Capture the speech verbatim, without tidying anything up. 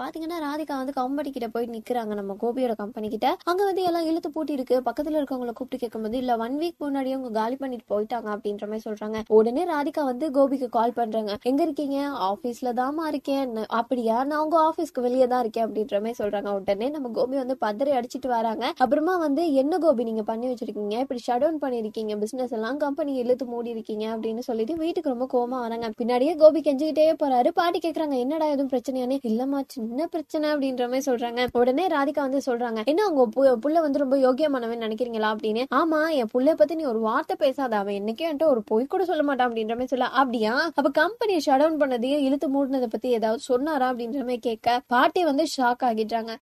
பாத்தீங்கன்னா ராதிகா வந்து கம்பெனி கிட்ட போய் நிக்கிறாங்க நம்ம கோபியோட கம்பெனி கிட்ட. அங்க வந்து எல்லாம் இழுத்து பூட்டி இருக்கு. பக்கத்துல இருக்கவங்களை கூப்பிட்டு கேட்கும்போது இல்ல ஒன் வீக் முன்னாடி அவங்க காலி பண்ணிட்டு போயிட்டாங்க அப்படின்ற மாதிரி சொல்றாங்க. உடனே ராதிகா வந்து கோபிக்கு கால் பண்றாங்க. எங்க இருக்கீங்க? ஆபீஸ்ல தாமா இருக்கேன். அப்படியா, நான் உங்க ஆபீஸ்க்கு வெளியே தான் இருக்கேன் அப்படின்ற மாதிரி சொல்றாங்க. உடனே நம்ம கோபி வந்து பதறி அடிச்சிட்டு வராங்க. அப்புறமா வந்து என்ன கோபி நீங்க பண்ணி வச்சிருக்கீங்க, இப்படி ஷட் டவுன் பண்ணிருக்கீங்க பிசினஸ் எல்லாம், கம்பெனி இழுத்து மூடி இருக்கீங்க அப்படின்னு சொல்லிட்டு வீட்டுக்கு ரொம்ப கோமா வராங்க. பின்னாடியே கோபி கெஞ்சிக்கிட்டே போறாரு. பாட்டி கேக்குறாங்க என்னடா எதுவும் பிரச்சனையானே. இல்லமா சின்ன பிரச்சனை அப்படின்ற மாதிரி சொல்றாங்க. உடனே ராதிகா வந்து சொல்றாங்க என்ன உங்க புள்ள வந்து ரொம்ப யோகியமானவன் நினைக்கிறீங்களா அப்படின்னு. ஆமா, என் புள்ளைய பத்தி நீ ஒரு வார்த்தை பேசாத, அவன் என்னைக்கே என்கிட்ட ஒரு பொய் கூட சொல்ல மாட்டான் அப்படின்ற மாதிரி சொல்ல. அப்படியா, அப்ப கம்பெனியை ஷட் டவுன் பண்ணதையும் இழுத்து மூடினதை பத்தி ஏதாவது சொன்னாரா அப்படின்ற மாதிரி கேட்க பாட்டி வந்து ஷாக் ஆகிட்டாங்க.